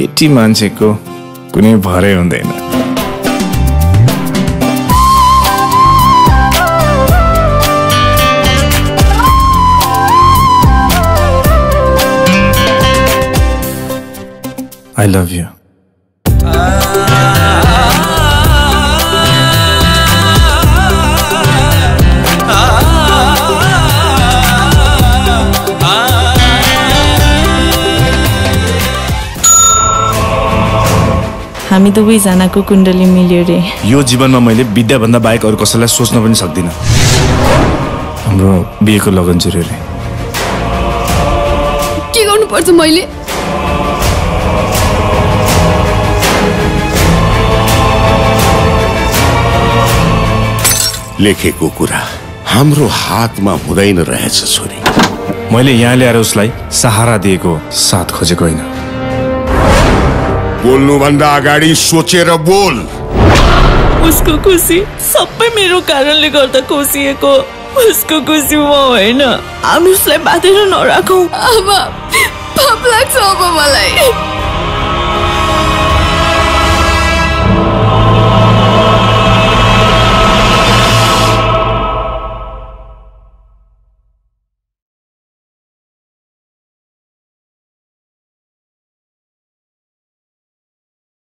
केटी मान्छेको कुनै भरै हुँदैन। I love you. हामी दुवैजनाको कुण्डली मिल्यो रे। यो जीवनमा मैले विद्या भन्दा बाहेक अरु कसैलाई सोच्न पनि सक्दिन। हाम्रो बिहेको लगन जुर्यो रे। के गर्नु पर्छ मैले? लेखेको कुरा हाम्रो हातमा हुँदैन रहेछ छोरी। मैले यहाँ ल्याएर उसलाई सहारा दिएको, साथ खोजेको होइन। बोल्नु भन्दा अगाडि सोचेर बोल। उसको खुसी सबै मेरो कारणले गर्दा खोसिएको। उसको खुसी म होइन। हामी उसलाई बाँधेर नराखौँ। अब पाप लाग्छ अब मलाई।